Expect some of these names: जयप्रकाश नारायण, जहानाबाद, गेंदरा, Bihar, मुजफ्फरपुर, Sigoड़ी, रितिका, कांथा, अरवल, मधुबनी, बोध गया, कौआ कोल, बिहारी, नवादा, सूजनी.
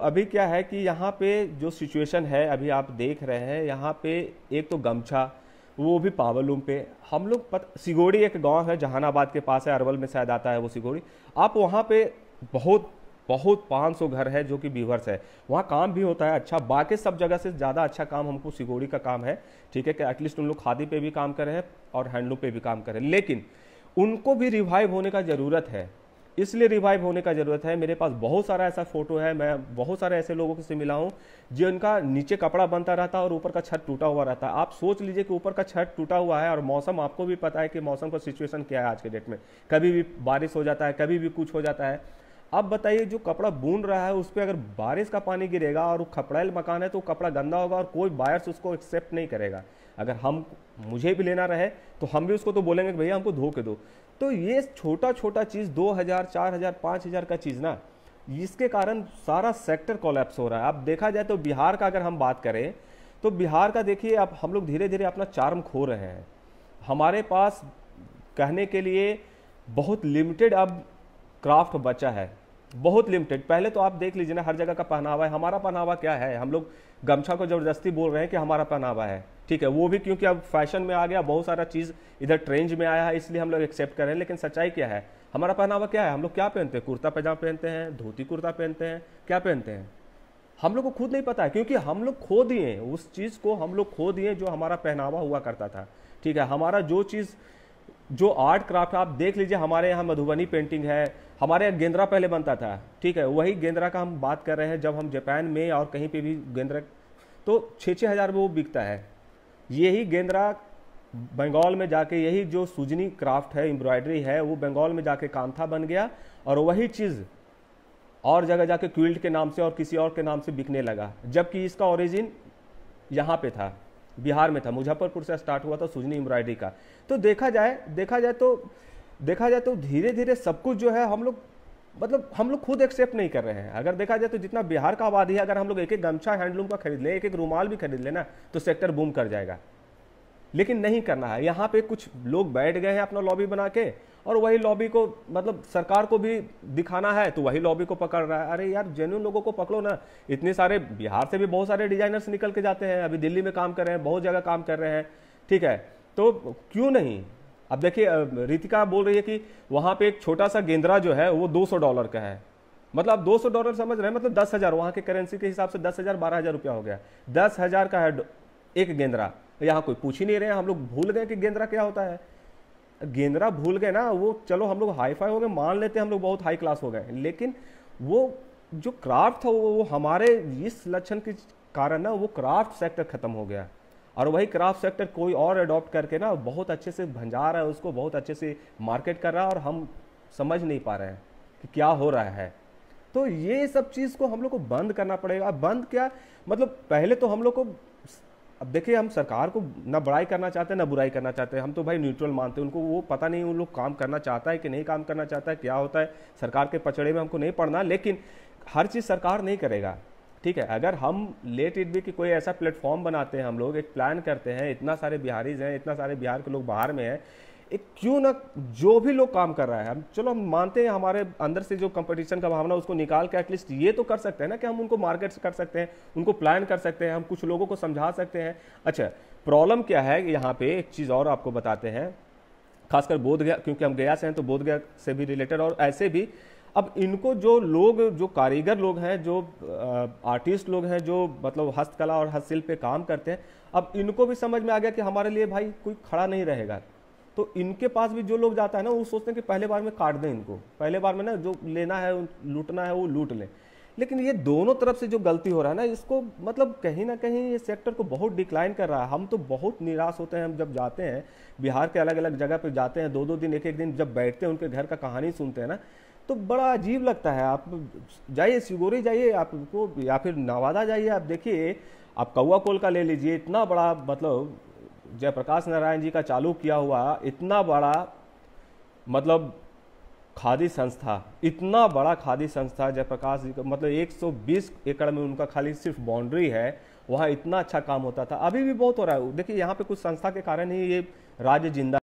अभी क्या है कि यहाँ पे जो सिचुएशन है अभी आप देख रहे हैं, यहाँ पे एक तो गमछा, वो भी पावलूम पे हम लोग सिगोड़ी एक गांव है जहानाबाद के पास है, अरवल में शायद आता है वो सिगोड़ी। आप वहाँ पे बहुत बहुत 500 घर है जो कि बीवर्स है, वहाँ काम भी होता है अच्छा। बाकी सब जगह से ज़्यादा अच्छा काम हमको सिगोड़ी का काम है, ठीक है, कि एटलीस्ट उन लोग खादी पे भी काम कर रहे हैं और हैंडलूम पे भी काम कर रहे हैं, लेकिन उनको भी रिवाइव होने का ज़रूरत है, इसलिए रिवाइव होने का ज़रूरत है। मेरे पास बहुत सारा ऐसा फ़ोटो है, मैं बहुत सारे ऐसे लोगों से मिला हूँ जिनका नीचे कपड़ा बनता रहता है और ऊपर का छत टूटा हुआ रहता है। आप सोच लीजिए कि ऊपर का छत टूटा हुआ है और मौसम, आपको भी पता है कि मौसम का सिचुएशन क्या है आज के डेट में, कभी भी बारिश हो जाता है, कभी भी कुछ हो जाता है। अब बताइए जो कपड़ा बुन रहा है उस पर अगर बारिश का पानी गिरेगा और वो खपड़ैल मकान है तो कपड़ा गंदा होगा और कोई बायर्स उसको एक्सेप्ट नहीं करेगा। अगर हम, मुझे भी लेना रहे तो हम भी उसको तो बोलेंगे भैया हमको धो के दो। तो ये छोटा छोटा चीज़ 2000, 4000, 5000 का चीज़ ना, इसके कारण सारा सेक्टर कोलैप्स हो रहा है। अब देखा जाए तो बिहार का अगर हम बात करें तो बिहार का देखिए अब हम लोग धीरे धीरे अपना चार्म खो रहे हैं। हमारे पास कहने के लिए बहुत लिमिटेड अब क्राफ्ट बचा है, बहुत लिमिटेड। पहले तो आप देख लीजिए ना हर जगह का पहनावा है। हमारा पहनावा क्या है? हम लोग गमछा को ज़बरदस्ती बोल रहे हैं कि हमारा पहनावा है, ठीक है, वो भी क्योंकि अब फैशन में आ गया, बहुत सारा चीज़ इधर ट्रेंड में आया है इसलिए हम लोग एक्सेप्ट कर रहे हैं। लेकिन सच्चाई क्या है? हमारा पहनावा क्या है? हम लोग क्या पहनते हैं? कुर्ता पैजामा पहनते हैं, धोती कुर्ता पहनते हैं, क्या पहनते हैं हम लोग को खुद नहीं पता है, क्योंकि हम लोग खो दिए उस चीज़ को, हम लोग खो दिए जो हमारा पहनावा हुआ करता था, ठीक है। हमारा जो चीज़, जो आर्ट क्राफ्ट, आप देख लीजिए हमारे यहाँ मधुबनी पेंटिंग है, हमारे यहाँ गेंदरा पहले बनता था, ठीक है, वही गेंदरा का हम बात कर रहे हैं। जब हम जापान में और कहीं पे भी गेंदरा तो 6-6 हज़ार में वो बिकता है। यही गेंदरा बंगाल में जाके, यही जो सूजनी क्राफ्ट है, एम्ब्रॉयडरी है, वो बंगाल में जाके कांथा बन गया और वही चीज़ और जगह जाके क्विल्ट के नाम से और किसी और के नाम से बिकने लगा, जबकि इसका ओरिजिन यहाँ पर था, बिहार में था, मुजफ्फरपुर से स्टार्ट हुआ था सूजनी एम्ब्रॉयडरी का। तो देखा जाए तो धीरे धीरे सब कुछ जो है हम लोग, मतलब हम लोग खुद एक्सेप्ट नहीं कर रहे हैं। अगर देखा जाए तो जितना बिहार का आबादी है, अगर हम लोग एक एक गमछा हैंडलूम का खरीद लें, एक एक रुमाल भी खरीद लें ना, तो सेक्टर बूम कर जाएगा। लेकिन नहीं करना है। यहाँ पे कुछ लोग बैठ गए हैं अपना लॉबी बना के और वही लॉबी को, मतलब सरकार को भी दिखाना है तो वही लॉबी को पकड़ रहा है। अरे यार जेन्युइन लोगों को पकड़ो ना। इतने सारे बिहार से भी बहुत सारे डिजाइनर्स निकल के जाते हैं, अभी दिल्ली में काम कर रहे हैं, बहुत जगह काम कर रहे हैं, ठीक है, तो क्यों नहीं। अब देखिए रितिका बोल रही है कि वहाँ पे एक छोटा सा गेंदरा जो है वो $200 का है, मतलब आप $200 समझ रहे हैं, मतलब 10,000 वहाँ के करेंसी के हिसाब से 10,000 12,000 रुपया हो गया। 10,000 का है एक गेंदरा। यहाँ कोई पूछ ही नहीं रहे हैं, हम लोग भूल गए कि गेंदरा क्या होता है, गेंदरा भूल गए ना। वो चलो हम लोग हाई फाई हो गए, मान लेते हैं हम लोग बहुत हाई क्लास हो गए, लेकिन वो जो क्राफ्ट था वो हमारे इस लक्षण के कारण ना वो क्राफ्ट सेक्टर खत्म हो गया और वही क्राफ्ट सेक्टर कोई और अडॉप्ट करके ना बहुत अच्छे से भंजा रहा है, उसको बहुत अच्छे से मार्केट कर रहा है और हम समझ नहीं पा रहे हैं कि क्या हो रहा है। तो ये सब चीज़ को हम लोग को बंद करना पड़ेगा। बंद क्या मतलब, पहले तो हम लोग को, अब देखिए हम सरकार को ना बड़ाई करना चाहते हैं ना बुराई करना चाहते हैं, हम तो भाई न्यूट्रल मानते हैं उनको। वो पता नहीं उन लोग काम करना चाहता है कि नहीं काम करना चाहता है, क्या होता है, सरकार के पचड़े में हमको नहीं पड़ना, लेकिन हर चीज़ सरकार नहीं करेगा, ठीक है। अगर हम लेट इट भी कि कोई ऐसा प्लेटफॉर्म बनाते हैं, हम लोग एक प्लान करते हैं, इतना सारे बिहारीज हैं, इतना सारे बिहार के लोग बाहर में हैं, एक क्यों ना जो भी लोग काम कर रहा है, चलो हम मानते हैं हमारे अंदर से जो कंपटीशन का भावना उसको निकाल के एटलीस्ट ये तो कर सकते हैं ना कि हम उनको मार्केट कर सकते हैं, उनको प्लान कर सकते हैं, हम कुछ लोगों को समझा सकते हैं। अच्छा प्रॉब्लम क्या है यहाँ पे, एक चीज़ और आपको बताते हैं, खासकर बोध गया, क्योंकि हम गया से हैं तो बोध गया से भी रिलेटेड और ऐसे भी। अब इनको जो लोग, जो कारीगर लोग हैं, जो आर्टिस्ट लोग हैं, जो मतलब हस्तकला और हस्तशिल्प पे काम करते हैं, अब इनको भी समझ में आ गया कि हमारे लिए भाई कोई खड़ा नहीं रहेगा। तो इनके पास भी जो लोग जाता है ना वो सोचते हैं कि पहले बार में काट दें इनको, पहले बार में ना जो लेना है, लूटना है वो लूट लें। लेकिन ये दोनों तरफ से जो गलती हो रहा है ना, इसको मतलब कहीं ना कहीं ये सेक्टर को बहुत डिक्लाइन कर रहा है। हम तो बहुत निराश होते हैं, हम जब जाते हैं बिहार के अलग अलग जगह पर जाते हैं, 2-2 दिन, 1-1 दिन जब बैठते हैं, उनके घर का कहानी सुनते हैं ना, तो बड़ा अजीब लगता है। आप जाइए सिगोड़ी जाइए, आपको या फिर नवादा जाइए, आप देखिए, आप कौआ कोल का ले लीजिए, इतना बड़ा, मतलब जयप्रकाश नारायण जी का चालू किया हुआ इतना बड़ा, मतलब खादी संस्था, इतना बड़ा खादी संस्था जयप्रकाश जी का, मतलब 120 एकड़ में उनका खाली सिर्फ बाउंड्री है, वहाँ इतना अच्छा काम होता था, अभी भी बहुत हो रहा है। देखिए यहाँ पर कुछ संस्था के कारण ही ये राज्य जिंदा